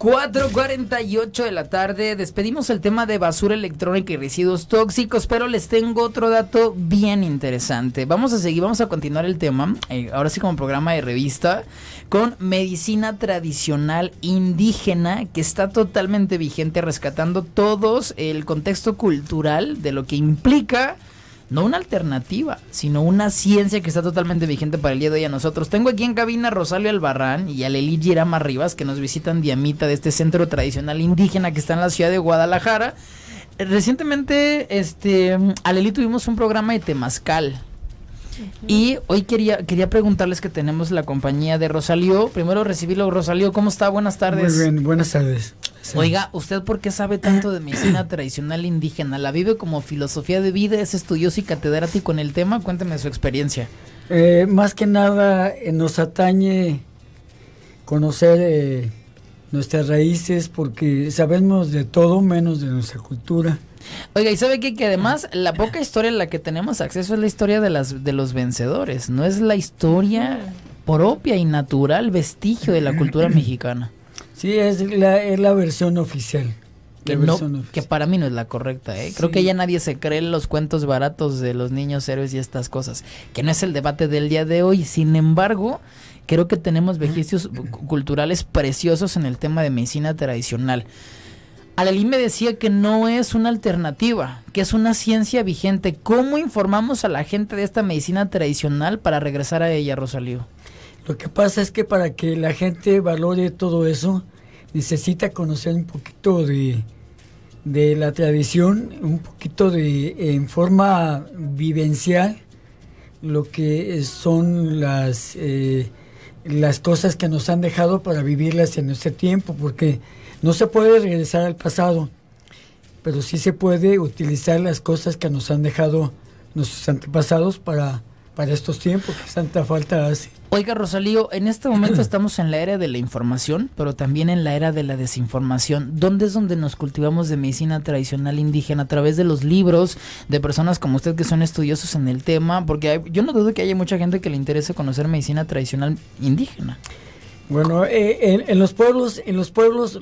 4:48 de la tarde. Despedimos el tema de basura electrónica y residuos tóxicos, pero les tengo otro dato bien interesante. Vamos a seguir, vamos a continuar el tema, ahora sí como programa de revista, con medicina tradicional indígena, que está totalmente vigente, rescatando todos el contexto cultural de lo que implica, no una alternativa, sino una ciencia que está totalmente vigente para el día de hoy a nosotros. Tengo aquí en cabina a Rosario Albarrán y a Alelí Jirama Rivas, que nos visitan de Amita, de este centro tradicional indígena que está en la ciudad de Guadalajara. Recientemente, Alelí, tuvimos un programa de temazcal. Y hoy quería preguntarles que tenemos la compañía de Rosario. Primero recibirlo, Rosario, ¿cómo está? Buenas tardes. Muy bien, buenas tardes. Sí. Oiga, ¿usted por qué sabe tanto de medicina tradicional indígena? ¿La vive como filosofía de vida? ¿Es estudioso y catedrático en el tema? Cuénteme su experiencia. Más que nada nos atañe conocer nuestras raíces, porque sabemos de todo menos de nuestra cultura. Oiga, y sabe que además la poca historia en la que tenemos acceso es la historia de los vencedores, no es la historia propia y natural vestigio de la cultura mexicana. Sí, es la versión oficial. Que para mí no es la correcta, ¿eh? Sí. Creo que ya nadie se cree los cuentos baratos de los niños héroes y estas cosas, que no es el debate del día de hoy. Sin embargo, creo que tenemos vestigios culturales preciosos en el tema de medicina tradicional. Alelí me decía que no es una alternativa, que es una ciencia vigente. ¿Cómo informamos a la gente de esta medicina tradicional para regresar a ella, Rosario? Lo que pasa es que para que la gente valore todo eso, necesita conocer un poquito de la tradición, un poquito de, en forma vivencial, lo que son las cosas que nos han dejado para vivirlas en este tiempo, porque no se puede regresar al pasado, pero sí se puede utilizar las cosas que nos han dejado nuestros antepasados para estos tiempos que tanta falta hace. Oiga, Rosario, en este momento estamos en la era de la información, pero también en la era de la desinformación. ¿Dónde es donde nos cultivamos de medicina tradicional indígena? A través de los libros, de personas como usted que son estudiosos en el tema, porque yo no dudo que haya mucha gente que le interese conocer medicina tradicional indígena. Bueno, en los pueblos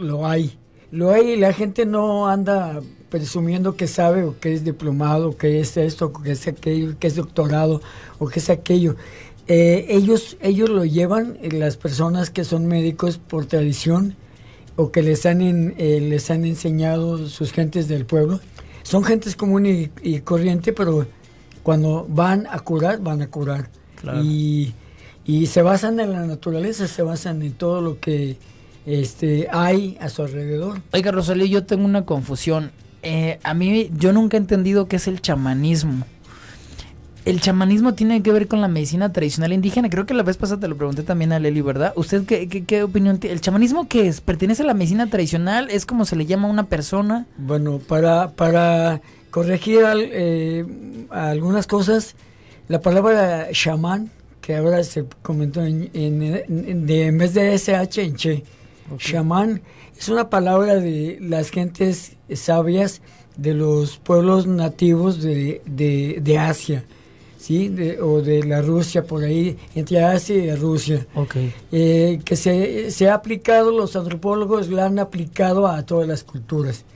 lo hay, y la gente no anda presumiendo que sabe, o que es diplomado, o que es esto, o que es aquello, que es doctorado, o que es aquello. Ellos lo llevan, las personas que son médicos por tradición, o que les han enseñado sus gentes del pueblo. Son gentes común y corriente, pero cuando van a curar. Claro. Y se basan en la naturaleza, se basan en todo lo que hay a su alrededor. Oiga, Rosario, yo tengo una confusión. Yo nunca he entendido qué es el chamanismo. ¿El chamanismo tiene que ver con la medicina tradicional indígena? Creo que la vez pasada te lo pregunté también a Leli, ¿verdad? ¿Usted qué opinión tiene? ¿El chamanismo qué es? ¿Pertenece a la medicina tradicional? ¿Es como se le llama a una persona? Bueno, para corregir algunas cosas, la palabra chamán, que ahora se comentó en vez de SH en Che. Okay. Chamán es una palabra de las gentes sabias de los pueblos nativos de Asia, ¿sí? O de la Rusia, por ahí, entre Asia y Rusia. Okay. Que se ha aplicado, los antropólogos la han aplicado a todas las culturas.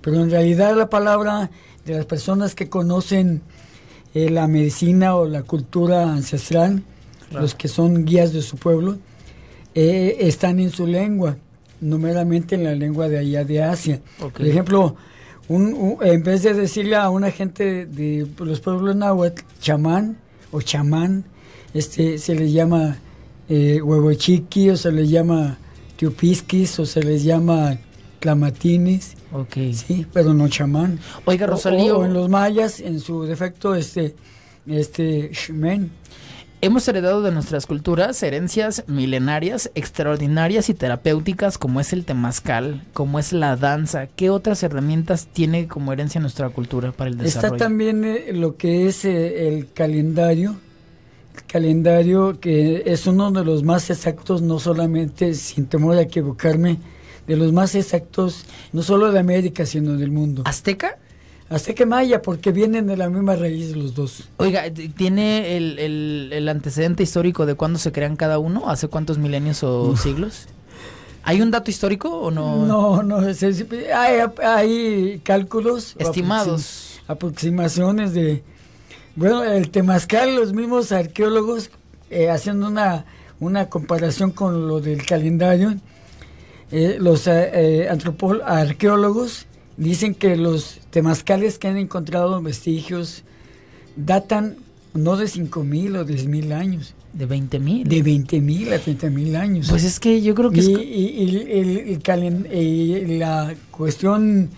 Pero en realidad la palabra de las personas que conocen la medicina o la cultura ancestral, los que son guías de su pueblo, están en su lengua, numeramente en la lengua de allá de Asia. Okay. Por ejemplo, en vez de decirle a una gente de los pueblos náhuatl, chamán o chamán, se les llama huevochiqui, o se les llama tiupisquis, o se les llama clamatines. Okay. Sí, pero no chamán. Oiga, Rosario, o en los mayas, en su defecto, xmen. Hemos heredado de nuestras culturas herencias milenarias, extraordinarias y terapéuticas, como es el temazcal, como es la danza. ¿Qué otras herramientas tiene como herencia nuestra cultura para el desarrollo? Está también lo que es el calendario. El calendario, que es uno de los más exactos, no solamente, sin temor a equivocarme, de los más exactos, no solo de América, sino del mundo. ¿Azteca? Azteca maya, porque vienen de la misma raíz los dos. Oiga, ¿tiene el antecedente histórico de cuándo se crean cada uno? ¿Hace cuántos milenios o siglos? ¿Hay un dato histórico o no? No, no sé, hay cálculos. Estimados. Aproximaciones de... Bueno, el temazcal, los mismos arqueólogos, haciendo una comparación con lo del calendario, los arqueólogos dicen que los temazcales que han encontrado vestigios datan no de 5,000 o 10,000 años. De 20,000. De 20,000 a 30,000 años. Pues es que yo creo que... Y la cuestión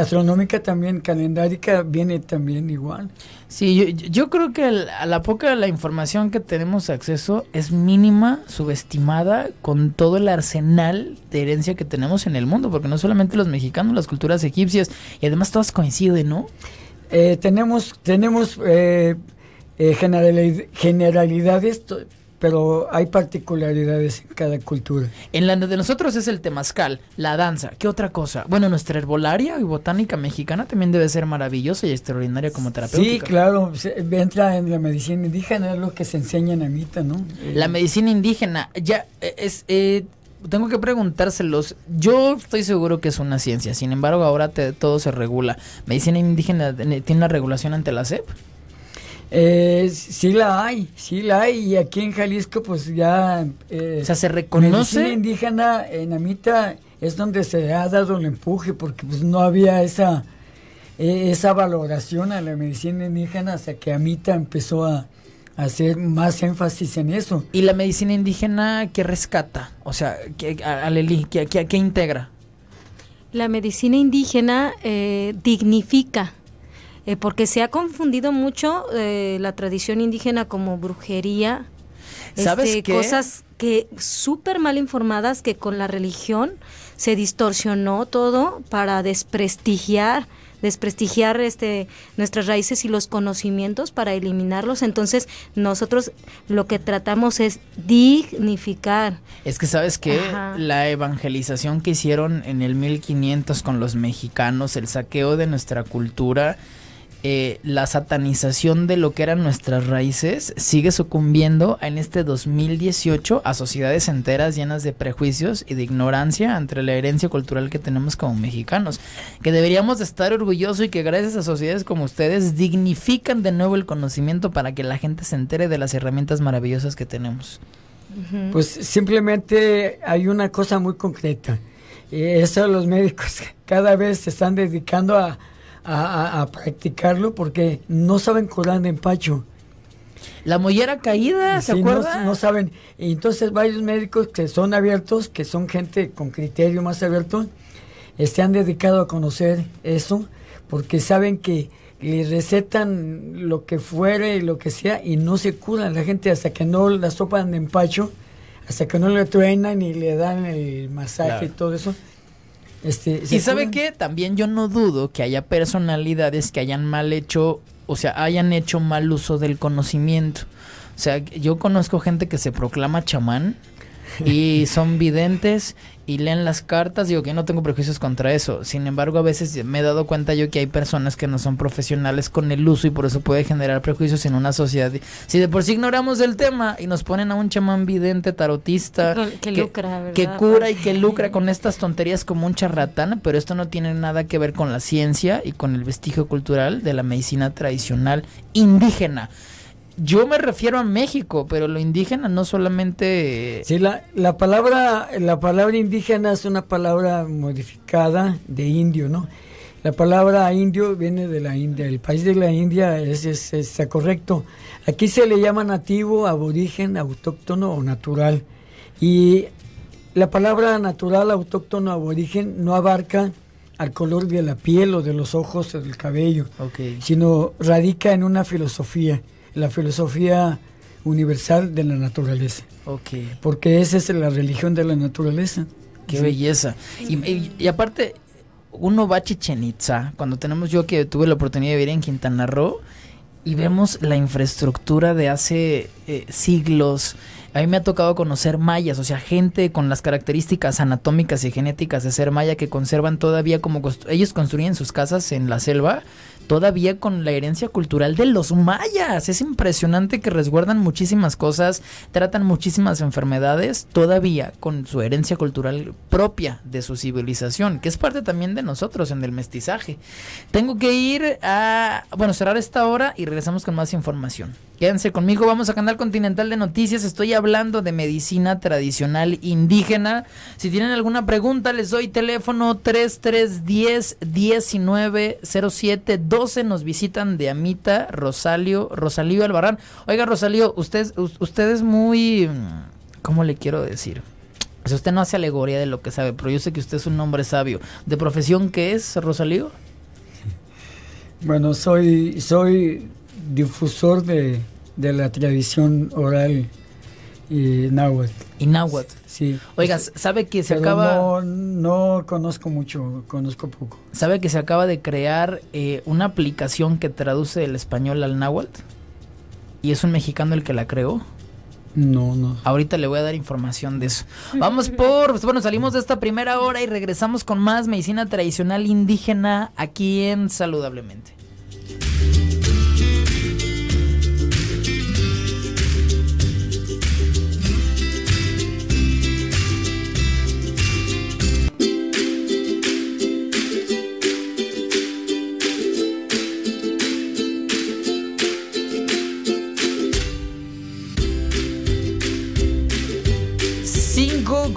astronómica también, calendárica, viene también igual. Sí, yo creo que a la poca la información que tenemos acceso es mínima, subestimada, con todo el arsenal de herencia que tenemos en el mundo, porque no solamente los mexicanos, las culturas egipcias, y además todas coinciden, ¿no? Tenemos generalidades, pero hay particularidades en cada cultura. En la de nosotros es el temazcal, la danza, ¿qué otra cosa? Bueno, nuestra herbolaria y botánica mexicana también debe ser maravillosa y extraordinaria como terapéutica. Sí, claro, entra en la medicina indígena, es lo que se enseña en Amita, ¿no? La medicina indígena, ya es... Tengo que preguntárselos, yo estoy seguro que es una ciencia, sin embargo ahora todo se regula. ¿Medicina indígena tiene una regulación ante la SEP? Sí la hay, y aquí en Jalisco pues ya... o sea, ¿se reconoce? Medicina indígena en Amita es donde se ha dado el empuje, porque pues no había esa valoración a la medicina indígena hasta que Amita empezó a hacer más énfasis en eso. ¿Y la medicina indígena qué rescata? O sea, Alelí, ¿qué integra? La medicina indígena dignifica, porque se ha confundido mucho la tradición indígena como brujería. ¿Sabes qué? Cosas que súper mal informadas, que con la religión se distorsionó todo para desprestigiar nuestras raíces y los conocimientos para eliminarlos. Entonces nosotros lo que tratamos es dignificar. Es que sabes que la evangelización que hicieron en el 1500 con los mexicanos, el saqueo de nuestra cultura, la satanización de lo que eran nuestras raíces, sigue sucumbiendo en este 2018 a sociedades enteras llenas de prejuicios y de ignorancia ante la herencia cultural que tenemos como mexicanos, que deberíamos estar orgullosos, y que gracias a sociedades como ustedes dignifican de nuevo el conocimiento para que la gente se entere de las herramientas maravillosas que tenemos. Pues simplemente hay una cosa muy concreta, eso los médicos cada vez se están dedicando a practicarlo, porque no saben curar de empacho. La mollera caída, ¿se acuerdan? No saben. Entonces varios médicos que son abiertos, que son gente con criterio más abierto, se han dedicado a conocer eso, porque saben que le recetan lo que fuere y lo que sea, y no se curan la gente hasta que no la sopan de empacho, hasta que no le truenan y le dan el masaje, claro, y todo eso. ¿Y sabe qué? También yo no dudo que haya personalidades que hayan hecho mal uso del conocimiento. O sea, yo conozco gente que se proclama chamán y son videntes y leen las cartas. Digo que no tengo prejuicios contra eso. Sin embargo, a veces me he dado cuenta yo que hay personas que no son profesionales con el uso, y por eso puede generar prejuicios en una sociedad. Si de por sí ignoramos el tema y nos ponen a un chamán vidente, tarotista, que cura y que lucra con estas tonterías como un charlatán, pero esto no tiene nada que ver con la ciencia y con el vestigio cultural de la medicina tradicional indígena. Yo me refiero a México, pero lo indígena no solamente... Sí, la palabra indígena es una palabra modificada de indio, ¿no? La palabra indio viene de la India, el país de la India está correcto. Aquí se le llama nativo, aborigen, autóctono o natural. Y la palabra natural, autóctono, aborigen no abarca al color de la piel o de los ojos o del cabello, sino radica en una filosofía. La filosofía universal de la naturaleza. Porque esa es la religión de la naturaleza. ¡Qué belleza! Y aparte, uno va a Chichén Itzá. Cuando tuve la oportunidad de vivir en Quintana Roo, y vemos la infraestructura de hace siglos, A mí me ha tocado conocer mayas, o sea, gente con las características anatómicas y genéticas de ser maya que conservan todavía como... Ellos construyen sus casas en la selva todavía con la herencia cultural de los mayas. Es impresionante que resguardan muchísimas cosas, tratan muchísimas enfermedades todavía con su herencia cultural propia de su civilización, que es parte también de nosotros en el mestizaje. Tengo que ir a, bueno, cerrar esta hora y regresamos con más información. Quédense conmigo, vamos a Canal Continental de Noticias. Estoy hablando de medicina tradicional indígena. Si tienen alguna pregunta, les doy teléfono 3310-1907-12. Nos visitan de Amita, Rosario Albarrán. Oiga, Rosario, usted es muy... ¿Cómo le quiero decir? Pues usted no hace alegoría de lo que sabe, pero yo sé que usted es un hombre sabio. ¿De profesión qué es, Rosario? Bueno, soy difusor de la tradición oral y náhuatl. ¿Y náhuatl? Sí. Oiga, ¿sabe que se acaba...? No conozco mucho, conozco poco. ¿Sabe que se acaba de crear una aplicación que traduce del español al náhuatl? ¿Y es un mexicano el que la creó? No, no. Ahorita le voy a dar información de eso. Vamos por... Bueno, salimos de esta primera hora y regresamos con más medicina tradicional indígena aquí en Saludablemente.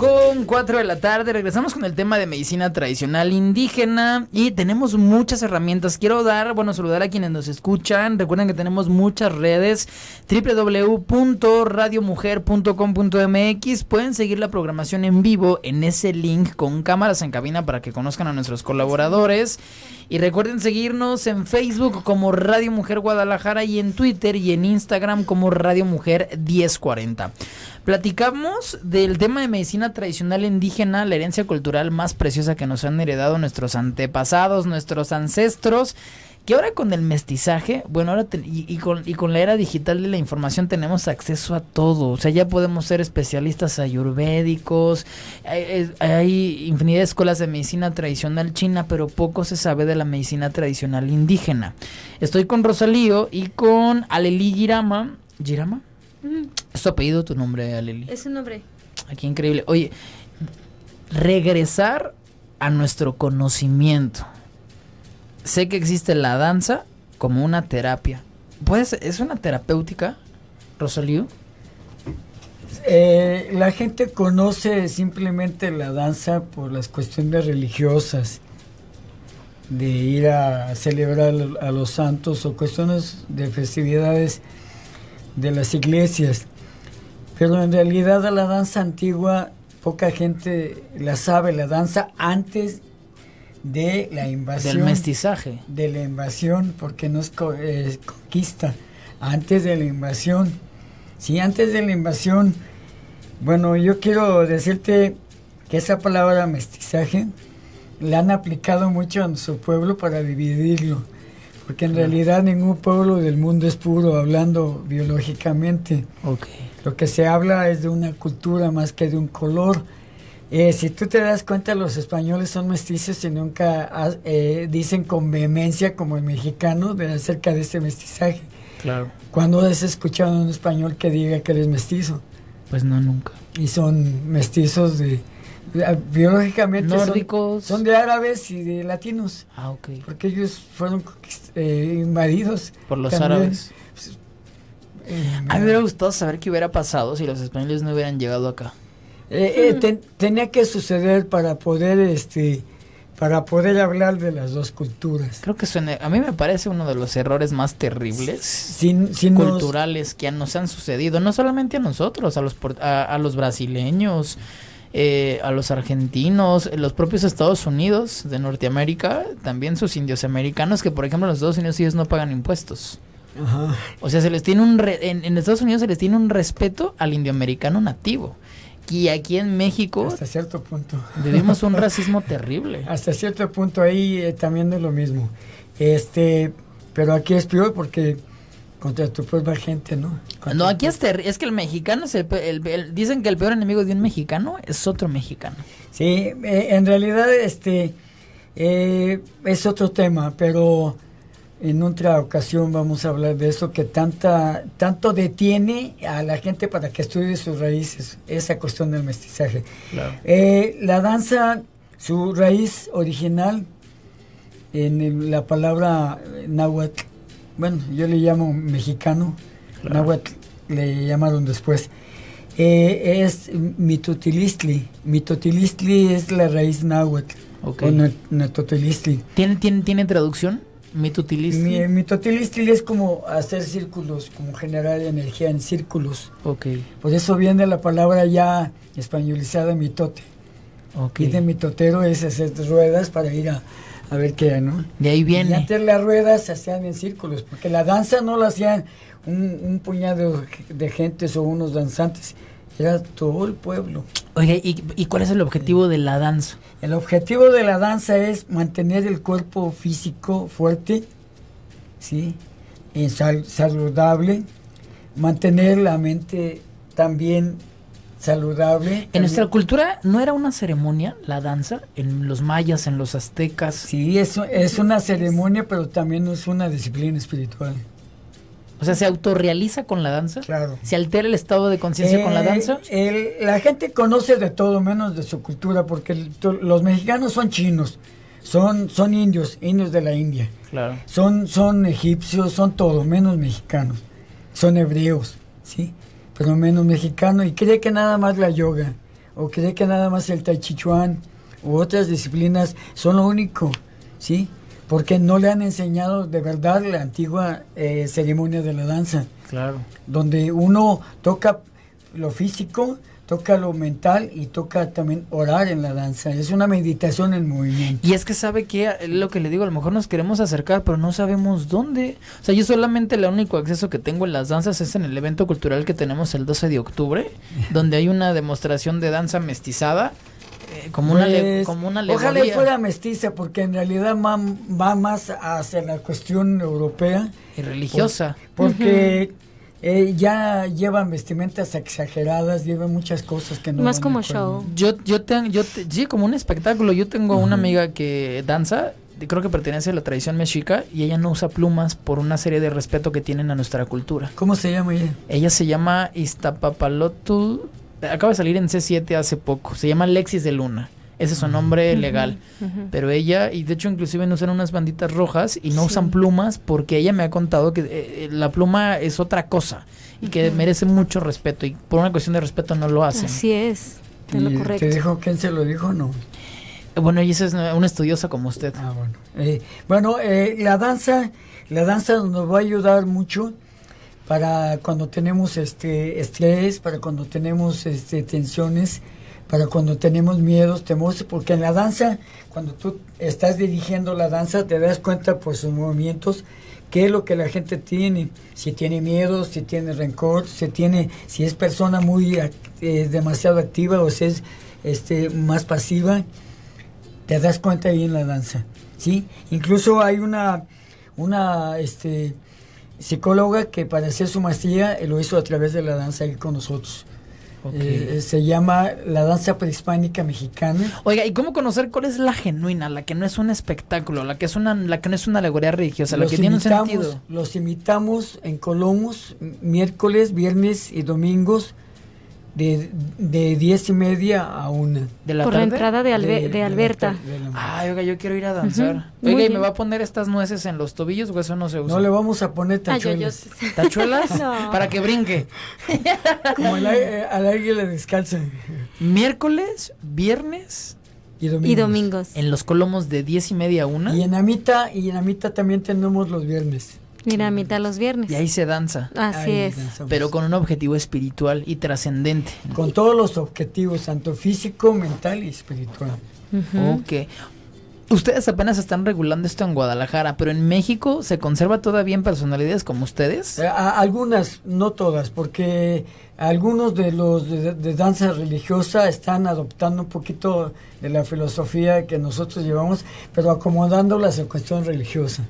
Con 4 de la tarde, regresamos con el tema de medicina tradicional indígena y tenemos muchas herramientas. Quiero saludar a quienes nos escuchan. Recuerden que tenemos muchas redes: www.radiomujer.com.mx. Pueden seguir la programación en vivo en ese link con cámaras en cabina para que conozcan a nuestros colaboradores. Y recuerden seguirnos en Facebook como Radio Mujer Guadalajara y en Twitter y en Instagram como Radio Mujer 1040. Platicamos del tema de medicina tradicional indígena, la herencia cultural más preciosa que nos han heredado nuestros antepasados, nuestros ancestros, que ahora con el mestizaje, bueno, ahora con la era digital de la información tenemos acceso a todo. O sea, ya podemos ser especialistas ayurvédicos, hay infinidad de escuelas de medicina tradicional china, pero poco se sabe de la medicina tradicional indígena. Estoy con Rosario y con Alelí Jirama. ¿Jirama? ¿Es tu apellido o tu nombre, Alelí? Es un nombre. Aquí increíble. Oye, regresar a nuestro conocimiento. Sé que existe la danza como una terapia. ¿Pues es una terapéutica, Rosario? La gente conoce simplemente la danza por las cuestiones religiosas, de ir a celebrar a los santos o cuestiones de festividades de las iglesias, pero en realidad a la danza antigua poca gente la sabe. La danza antes de la invasión, del mestizaje, de la invasión, porque no es conquista, antes de la invasión. Sí, antes de la invasión. Bueno, yo quiero decirte que esa palabra mestizaje la han aplicado mucho a nuestro pueblo para dividirlo, porque en realidad ningún pueblo del mundo es puro, hablando biológicamente. Okay. Lo que se habla es de una cultura más que de un color. Si tú te das cuenta, los españoles son mestizos y nunca dicen con vehemencia como el mexicano acerca de este mestizaje. Claro. ¿Cuándo has escuchado a un español que diga que eres mestizo? Pues no, nunca. Y son mestizos de... biológicamente son de árabes y de latinos. Ah, ok. Porque ellos fueron invadidos por los árabes. Pues, a mí me hubiera gustado saber qué hubiera pasado si los españoles no hubieran llegado acá. Tenía que suceder para poder hablar de las dos culturas. Creo que a mí me parece uno de los errores más terribles culturales que nos han sucedido, no solamente a nosotros, a los brasileños, a los argentinos, los propios Estados Unidos de Norteamérica, también sus indios americanos, que por ejemplo en los Estados Unidos ellos no pagan impuestos. Ajá. O sea, se les tiene en Estados Unidos se les tiene un respeto al indioamericano nativo. Y aquí en México, hasta cierto punto, vivimos un racismo terrible. Hasta cierto punto ahí también es lo mismo. Pero aquí es peor porque contra tu propia gente, ¿no? No, aquí es que el mexicano, dicen que el peor enemigo de un mexicano es otro mexicano. Sí, en realidad es otro tema, pero en otra ocasión vamos a hablar de eso, que tanto detiene a la gente para que estudie sus raíces, esa cuestión del mestizaje. Claro. La danza, su raíz original en la palabra náhuatl, bueno, yo le llamo mexicano, claro. Náhuatl le llamaron después, es mitotilistli. Mitotilistli es la raíz náhuatl, okay. O natotilistli. ¿Tiene traducción? Mitotilistli. Mitotilistli es como hacer círculos, como generar energía en círculos. Okay. Por eso viene la palabra ya españolizada mitote. Okay. Y de mitotero es hacer ruedas para ir a ver qué era, ¿no? De ahí viene. Y antes las ruedas se hacían en círculos, porque la danza no la hacían un puñado de gentes o unos danzantes, era todo el pueblo. Oye, ¿y cuál es el objetivo de la danza? El objetivo de la danza es mantener el cuerpo físico fuerte, ¿sí? Y saludable, mantener la mente también saludable. En también. Nuestra cultura no era una ceremonia la danza, en los mayas, en los aztecas. Sí, es una ceremonia, pero también es una disciplina espiritual. O sea, ¿se autorrealiza con la danza? Claro. ¿Se altera el estado de conciencia con la danza? La gente conoce de todo menos de su cultura, porque los mexicanos son chinos, son indios de la India. Claro. Son egipcios, son todo menos mexicanos. Son hebreos, ¿sí? Pero menos mexicanos, y cree que nada más la yoga, o cree que nada más el tai chi chuan, u otras disciplinas son lo único, ¿sí? Porque no le han enseñado de verdad la antigua ceremonia de la danza. Claro. Donde uno toca lo físico, toca lo mental y toca también orar en la danza. Es una meditación en movimiento. Y es que sabe que, lo que le digo, a lo mejor nos queremos acercar, pero no sabemos dónde. O sea, yo solamente el único acceso que tengo en las danzas es en el evento cultural que tenemos el 12 de octubre, donde hay una demostración de danza mestizada. Como una alegoría. Ojalá fuera mestiza, porque en realidad va más hacia la cuestión europea y religiosa, porque ya llevan vestimentas exageradas, llevan muchas cosas que no más como show. Sí, como un espectáculo. Yo tengo una amiga que danza, creo que pertenece a la tradición mexica, y ella no usa plumas por una serie de respeto que tienen a nuestra cultura. ¿Cómo se llama ella? Ella se llama Itzpapálotl. Acaba de salir en C7 hace poco. Se llama Alexis de Luna. Ese es su nombre legal. Pero ella, y de hecho inclusive usan unas banditas rojas y no usan plumas, porque ella me ha contado que la pluma es otra cosa y que merece mucho respeto, y por una cuestión de respeto no lo hacen. Así es, es lo correcto. ¿Te dijo quién se lo dijo? No. Bueno, y esa es una estudiosa como usted. Ah, bueno. La danza nos va a ayudar mucho para cuando tenemos estrés, para cuando tenemos tensiones, para cuando tenemos miedos, temores, porque en la danza, cuando tú estás dirigiendo la danza, te das cuenta por sus movimientos qué es lo que la gente tiene, si tiene miedo, si tiene rencor, si es persona muy demasiado activa, o si es más pasiva. Te das cuenta ahí en la danza, ¿sí? Incluso hay una psicóloga que para hacer su maestría lo hizo a través de la danza ahí con nosotros. Okay. Se llama la danza prehispánica mexicana. Oiga, ¿y cómo conocer cuál es la genuina, la que no es un espectáculo, la que no es una alegoría religiosa, la que tiene un sentido? Los imitamos en Colomos miércoles, viernes y domingos de 10:30 a 1:00 de la tarde. Por la entrada de Alberta. Ay, oiga, yo quiero ir a danzar. Oiga, ¿y me va a poner estas nueces en los tobillos o eso no se usa? No, le vamos a poner tachuelas. ¿Tachuelas? No. Para que brinque. Como al águila descalza. Miércoles, viernes y domingos. En los Colomos de 10:30 a 1:00. Y en Amita también tenemos los viernes. Mira, a mitad los viernes. Y ahí se danza. Así es. Pero con un objetivo espiritual y trascendente. Con todos los objetivos, tanto físico, mental y espiritual. Ok. Ustedes apenas están regulando esto en Guadalajara, pero en México ¿se conserva todavía en personalidades como ustedes? Algunas, no todas, porque algunos de los de danza religiosa están adoptando un poquito de la filosofía que nosotros llevamos, pero acomodándola a su cuestión religiosa.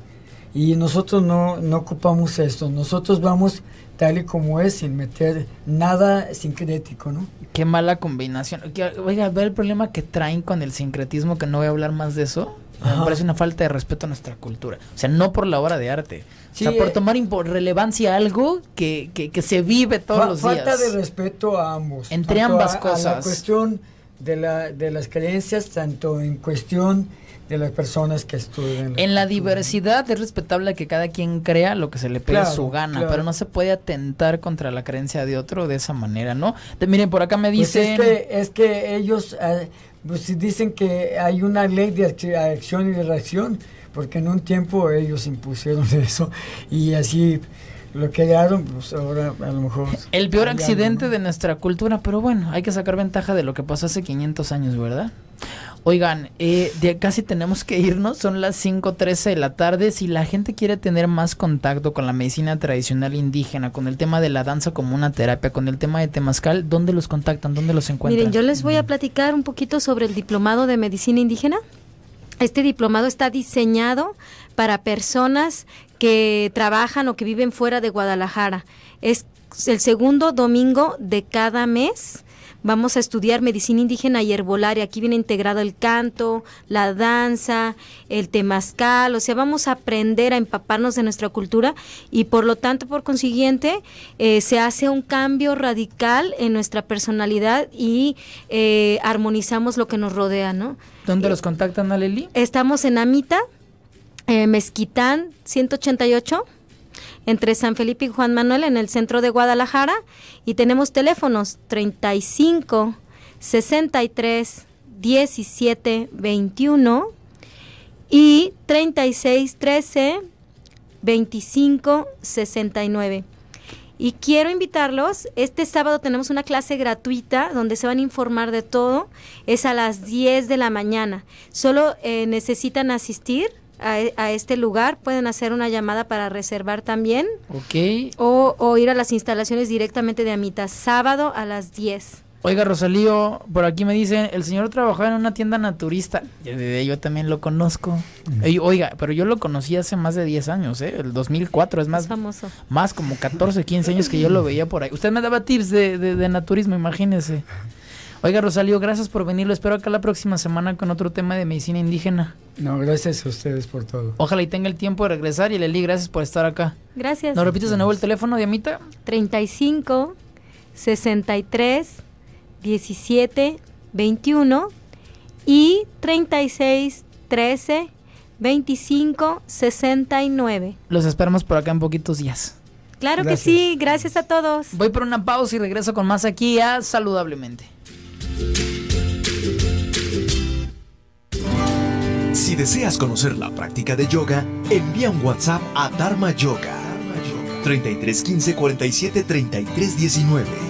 Y nosotros no ocupamos esto, nosotros vamos tal y como es, sin meter nada sincrético, ¿no? Qué mala combinación. Oiga, ve el problema que traen con el sincretismo, que no voy a hablar más de eso. Ajá. Me parece una falta de respeto a nuestra cultura. O sea, no por la obra de arte, sí, o sea, por tomar relevancia algo que se vive todos los días. Falta de respeto a ambos. Entre ambas cosas. A la cuestión de las creencias, tanto en cuestión de las personas que estudian. En la diversidad es respetable que cada quien crea lo que se le pegue su gana, pero no se puede atentar contra la creencia de otro de esa manera, ¿no? Miren, por acá me dicen... Pues es que ellos pues dicen que hay una ley de acción y de reacción, porque en un tiempo ellos impusieron eso y así... Lo que llegaron, pues ahora a lo mejor... El peor accidente de nuestra cultura, pero bueno, hay que sacar ventaja de lo que pasó hace 500 años, ¿verdad? Oigan, casi tenemos que irnos, son las 5:13 de la tarde. Si la gente quiere tener más contacto con la medicina tradicional indígena, con el tema de la danza como una terapia, con el tema de temazcal, ¿dónde los contactan? ¿Dónde los encuentran? Miren, yo les voy a platicar un poquito sobre el diplomado de medicina indígena. Este diplomado está diseñado para personas que trabajan o que viven fuera de Guadalajara. Es el segundo domingo de cada mes. Vamos a estudiar medicina indígena y herbolaria. Aquí viene integrado el canto, la danza, el temazcal. O sea, vamos a aprender a empaparnos de nuestra cultura y por lo tanto, por consiguiente, se hace un cambio radical en nuestra personalidad y armonizamos lo que nos rodea, ¿no? ¿Dónde los contactan, Alelí? Estamos en Amita, Mezquitán 188, entre San Felipe y Juan Manuel, en el centro de Guadalajara, y tenemos teléfonos 35 63 17 21 y 36 13 25 69. Y quiero invitarlos, este sábado tenemos una clase gratuita donde se van a informar de todo, es a las 10 de la mañana, solo necesitan asistir a este lugar, pueden hacer una llamada para reservar también, o ir a las instalaciones directamente de Amita, sábado a las 10. Oiga, Rosalío, por aquí me dicen, el señor trabajaba en una tienda naturista. Yo también lo conozco. Oiga, pero yo lo conocí hace más de 10 años, ¿eh? El 2004, es más famoso. Más como 14, 15 años que yo lo veía por ahí. Usted me daba tips de naturismo, imagínese. Oiga, Rosario, gracias por venir. Lo espero acá la próxima semana con otro tema de medicina indígena. No, gracias a ustedes por todo. Ojalá y tenga el tiempo de regresar. Y Leli, gracias por estar acá. Gracias. ¿Nos repites de nuevo el teléfono de Amita? 35 63 17 21 y 36 13 25 69. Los esperamos por acá en poquitos días. Claro que sí, gracias a todos. Voy por una pausa y regreso con más aquí a Saludablemente. Si deseas conocer la práctica de yoga, envía un WhatsApp a Dharma Yoga 33 15 47 33 19.